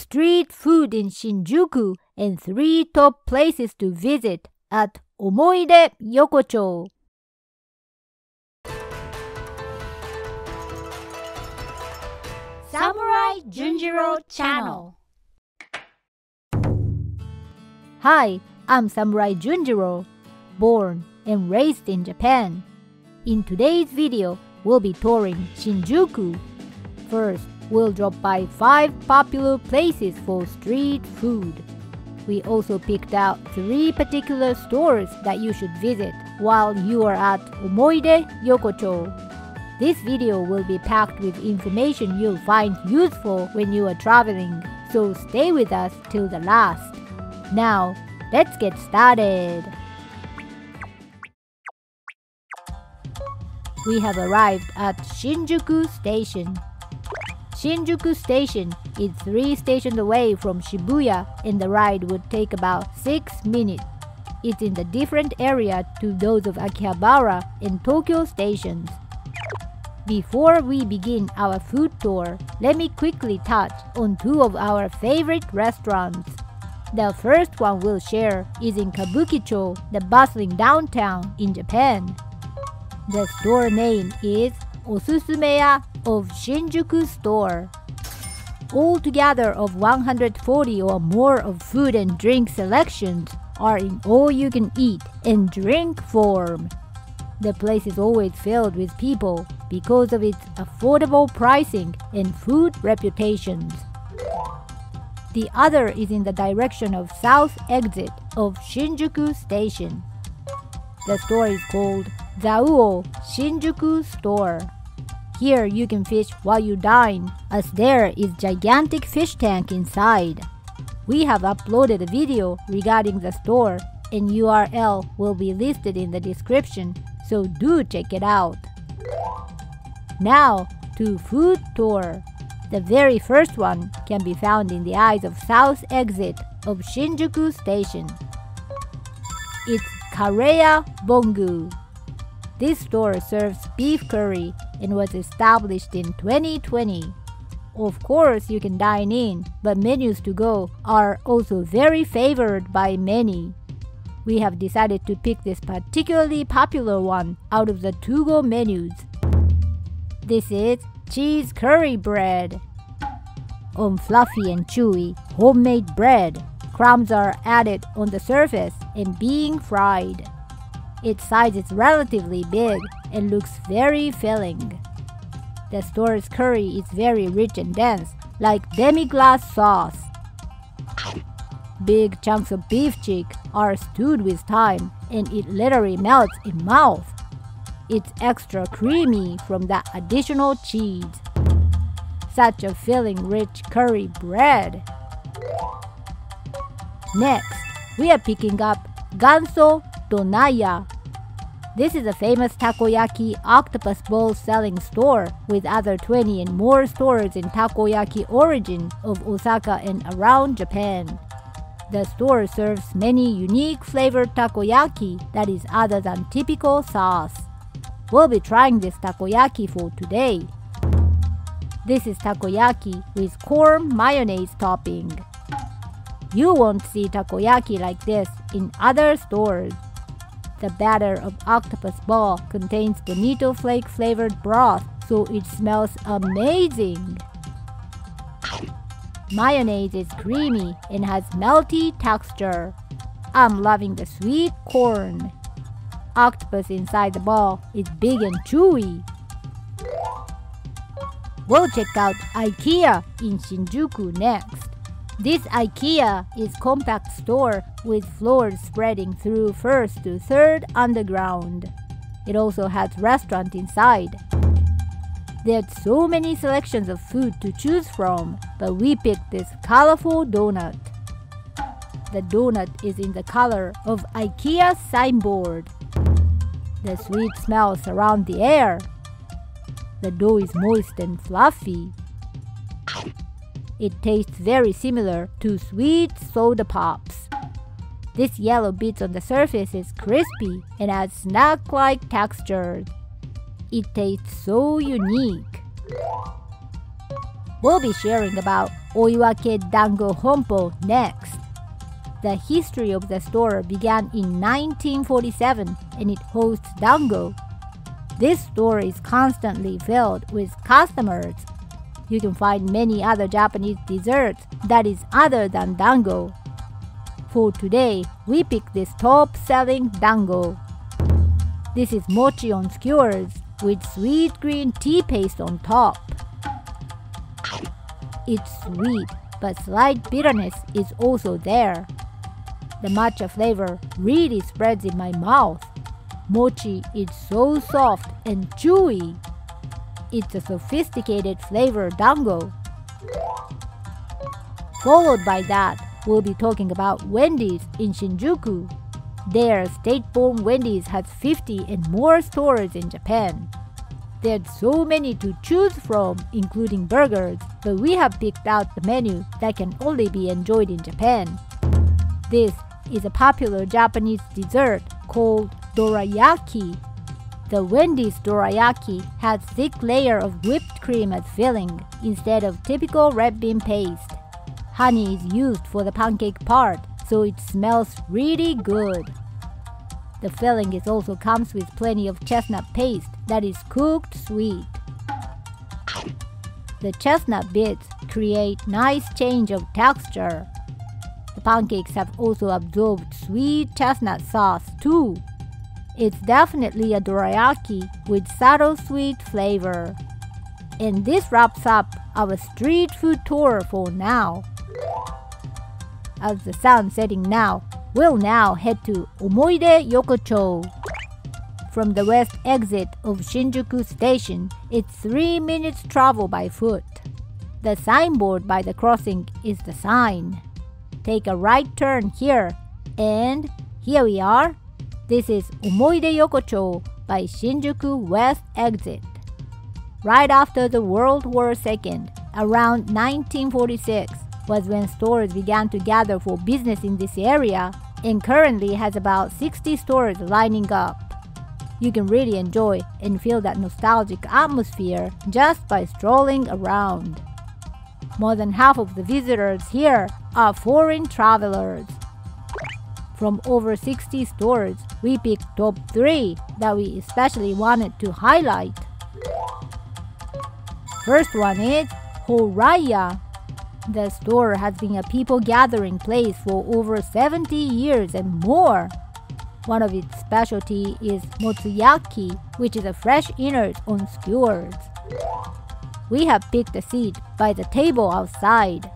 street food in Shinjuku and 3 top places to visit at Omoide Yokocho. Samurai Junjiro Channel. Hi, I'm Samurai Junjiro, born and raised in Japan. In today's video, we'll be touring Shinjuku. First, we'll drop by 5 popular places for street food. We also picked out 3 particular stores that you should visit while you are at Omoide Yokocho. This video will be packed with information you'll find useful when you are traveling, so stay with us till the last. Now, let's get started! We have arrived at Shinjuku Station. Shinjuku Station is 3 stations away from Shibuya, and the ride would take about 6 minutes. It's in a different area to those of Akihabara and Tokyo stations. Before we begin our food tour, let me quickly touch on 2 of our favorite restaurants. The first one we'll share is in Kabukicho, the bustling downtown in Japan. The store name is Osusumeya of Shinjuku Store. Altogether of 140 or more of food and drink selections are in all-you-can-eat and drink form. The place is always filled with people because of its affordable pricing and food reputations. The other is in the direction of south exit of Shinjuku Station. The store is called Zauo Shinjuku Store. Here you can fish while you dine, as there is gigantic fish tank inside. We have uploaded a video regarding the store, and URL will be listed in the description, so do check it out. Now to food tour. The very first one can be found in the eyes of south exit of Shinjuku Station. It's Kareya Bon Gout. This store serves beef curry and was established in 2020. Of course, you can dine in, but menus to go are also very favored by many. We have decided to pick this particularly popular one out of the to-go menus. This is cheese curry bread. On fluffy and chewy homemade bread, crumbs are added on the surface and being fried. Its size is relatively big and looks very filling. The store's curry is very rich and dense, like demi-glace sauce. Big chunks of beef cheek are stewed with thyme, and it literally melts in mouth. It's extra creamy from the additional cheese. Such a filling rich curry bread. Next, we are picking up Ganso Donaiya. This is a famous takoyaki octopus bowl selling store with other 20 and more stores in takoyaki origin of Osaka and around Japan. The store serves many unique flavored takoyaki that is other than typical sauce. We'll be trying this takoyaki for today. This is takoyaki with corn mayonnaise topping. You won't see takoyaki like this in other stores. The batter of octopus ball contains bonito flake flavored broth, so it smells amazing. Mayonnaise is creamy and has melty texture. I'm loving the sweet corn. Octopus inside the ball is big and chewy. We'll check out IKEA in Shinjuku next. This IKEA is a compact store with floors spreading through 1st to 3rd underground. It also has restaurant inside. There's so many selections of food to choose from, but we picked this colorful donut. The donut is in the color of IKEA's signboard. The sweet smell surrounds the air. The dough is moist and fluffy. It tastes very similar to sweet soda pops. This yellow bits on the surface is crispy and has snack-like texture. It tastes so unique. We'll be sharing about Oiwake Dango Honpo next. The history of the store began in 1947 and it hosts dango. This store is constantly filled with customers. You can find many other Japanese desserts that is other than dango. For today, we pick this top-selling dango. This is mochi on skewers with sweet green tea paste on top. It's sweet, but slight bitterness is also there. The matcha flavor really spreads in my mouth. Mochi is so soft and chewy. It's a sophisticated flavor dango. Followed by that, we'll be talking about Wendy's in Shinjuku. Their state-born Wendy's has 50 and more stores in Japan. There's so many to choose from, including burgers, but we have picked out the menu that can only be enjoyed in Japan. This is a popular Japanese dessert called dorayaki. The Wendy's dorayaki has thick layer of whipped cream as filling instead of typical red bean paste. Honey is used for the pancake part, so it smells really good. The filling is also comes with plenty of chestnut paste that is cooked sweet. The chestnut bits create nice change of texture. The pancakes have also absorbed sweet chestnut sauce too. It's definitely a dorayaki with subtle sweet flavor. And this wraps up our street food tour for now. As the sun's setting now, we'll now head to Omoide Yokocho. From the west exit of Shinjuku Station, it's 3 minutes travel by foot. The signboard by the crossing is the sign. Take a right turn here, and here we are. This is Omoide Yokocho by Shinjuku West Exit. Right after the World War II, around 1946, was when stores began to gather for business in this area and currently has about 60 stores lining up. You can really enjoy and feel that nostalgic atmosphere just by strolling around. More than half of the visitors here are foreign travelers. From over 60 stores, we picked top 3 that we especially wanted to highlight. First one is Horaiya. The store has been a people-gathering place for over 70 years and more. One of its specialty is Motsuyaki, which is a fresh innards on skewers. We have picked a seat by the table outside.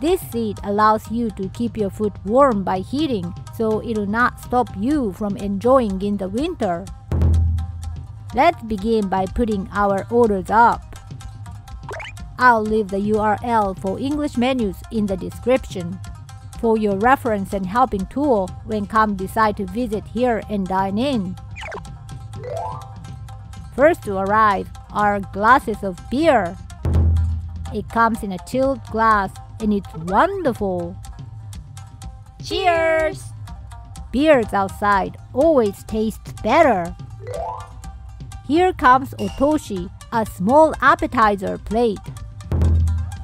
This seat allows you to keep your food warm by heating, so it'll not stop you from enjoying in the winter. Let's begin by putting our orders up. I'll leave the URL for English menus in the description. For your reference and helping tool when come decide to visit here and dine in. First to arrive are glasses of beer. It comes in a chilled glass and it's wonderful. Cheers! Beers outside always taste better. Here comes Otoshi, a small appetizer plate.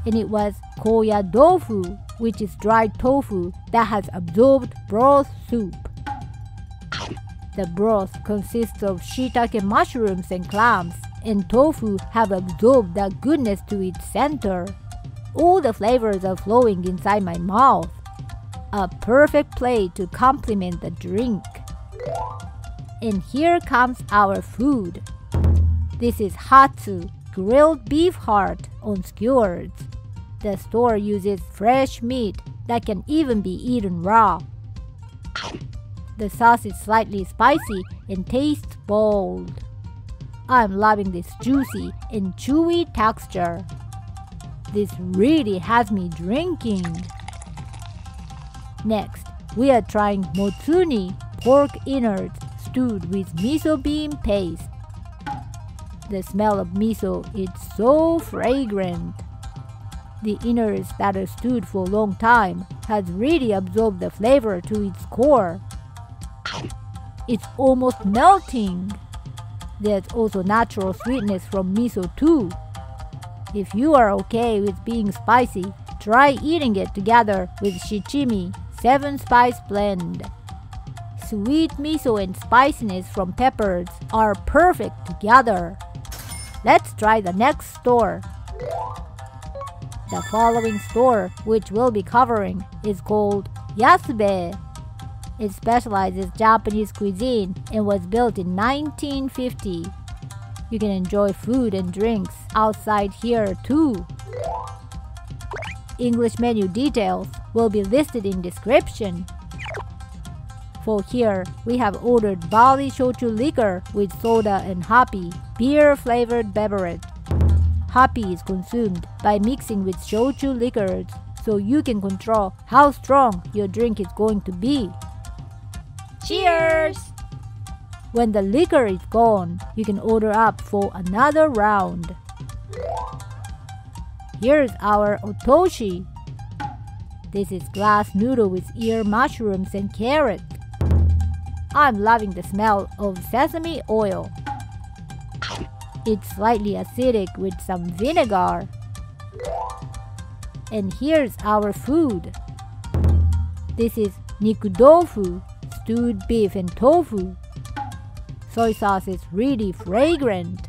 And it was koya dofu, which is dried tofu that has absorbed broth soup. The broth consists of shiitake mushrooms and clams, and tofu have absorbed that goodness to its center. All the flavors are flowing inside my mouth. A perfect plate to complement the drink. And here comes our food. This is Hatsu, grilled beef heart on skewers. The store uses fresh meat that can even be eaten raw. The sauce is slightly spicy and tastes bold. I'm loving this juicy and chewy texture. This really has me drinking. Next, we are trying Motsuni, pork innards stewed with miso bean paste. The smell of miso is so fragrant. The innards that are stewed for a long time has really absorbed the flavor to its core. It's almost melting. There's also natural sweetness from miso too. If you are okay with being spicy, try eating it together with shichimi, 7-spice blend. Sweet miso and spiciness from peppers are perfect together. Let's try the next store. The following store, which we'll be covering, is called Yasube. It specializes Japanese cuisine and was built in 1950. You can enjoy food and drinks outside here too. English menu details will be listed in description. For here, we have ordered barley shochu liquor with soda and hoppy, beer-flavored beverage. Hoppy is consumed by mixing with shochu liquors, so you can control how strong your drink is going to be. Cheers! When the liquor is gone, you can order up for another round. Here's our Otoshi. This is glass noodle with ear mushrooms and carrots. I'm loving the smell of sesame oil. It's slightly acidic with some vinegar. And here's our food. This is nikudofu, stewed beef and tofu. Soy sauce is really fragrant.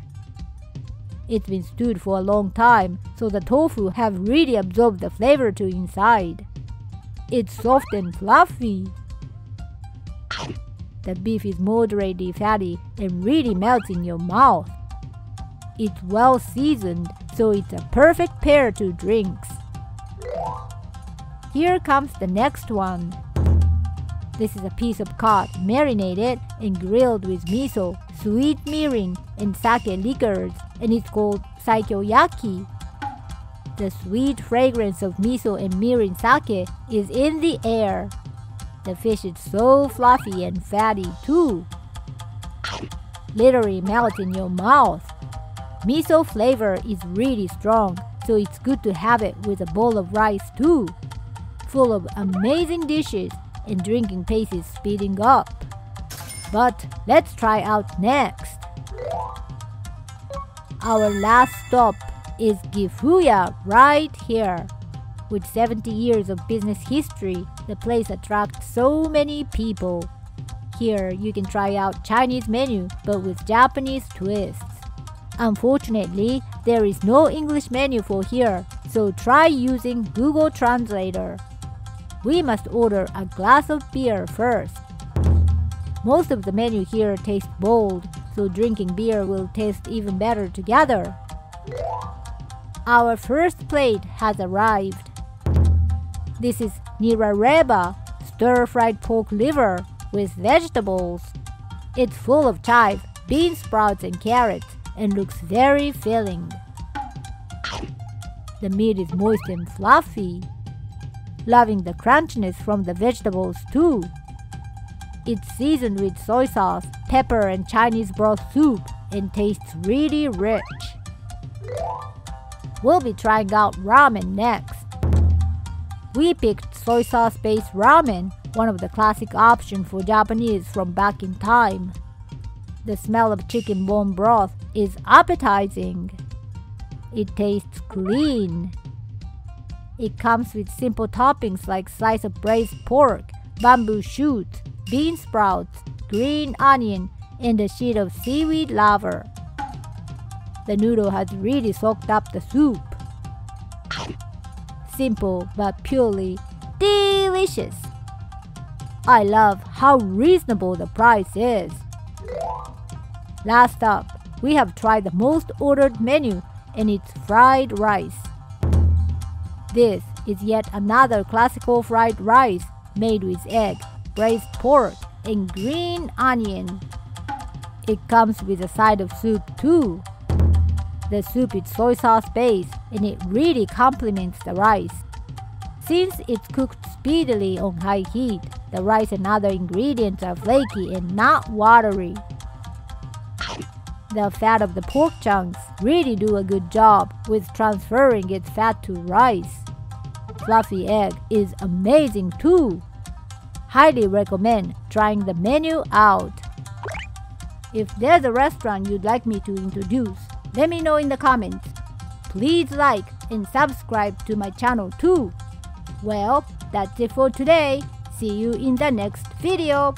It's been stewed for a long time, so the tofu have really absorbed the flavor to inside. It's soft and fluffy. The beef is moderately fatty and really melts in your mouth. It's well seasoned, so it's a perfect pair to drinks. Here comes the next one. This is a piece of cod marinated and grilled with miso, sweet mirin, and sake liquors, and it's called saikyo yaki. The sweet fragrance of miso and mirin sake is in the air. The fish is so fluffy and fatty too. Literally melts in your mouth. Miso flavor is really strong, so it's good to have it with a bowl of rice too. Full of amazing dishes, and drinking pace is speeding up. But let's try out next. Our last stop is Gifuya right here. With 70 years of business history, the place attracts so many people. Here you can try out Chinese menu, but with Japanese twists. Unfortunately, there is no English menu for here, so try using Google Translator. We must order a glass of beer first. Most of the menu here tastes bold, so drinking beer will taste even better together. Our first plate has arrived. This is Nirareba, stir-fried pork liver with vegetables. It's full of chive, bean sprouts and carrots, and looks very filling. The meat is moist and fluffy. Loving the crunchiness from the vegetables too. It's seasoned with soy sauce, pepper and Chinese broth soup, and tastes really rich. We'll be trying out ramen next. We picked soy sauce-based ramen, one of the classic options for Japanese from back in time. The smell of chicken bone broth is appetizing. It tastes clean. It comes with simple toppings like slice of braised pork, bamboo shoots, bean sprouts, green onion, and a sheet of seaweed laver. The noodle has really soaked up the soup. Simple but purely delicious. I love how reasonable the price is. Last up, we have tried the most ordered menu, and it's fried rice. This is yet another classical fried rice made with egg, braised pork, and green onion. It comes with a side of soup too. The soup is soy sauce based and it really complements the rice. Since it's cooked speedily on high heat, the rice and other ingredients are flaky and not watery. The fat of the pork chunks really do a good job with transferring its fat to rice. Fluffy egg is amazing too. Highly recommend trying the menu out. If there's a restaurant you'd like me to introduce, let me know in the comments. Please like and subscribe to my channel too. Well, that's it for today. See you in the next video.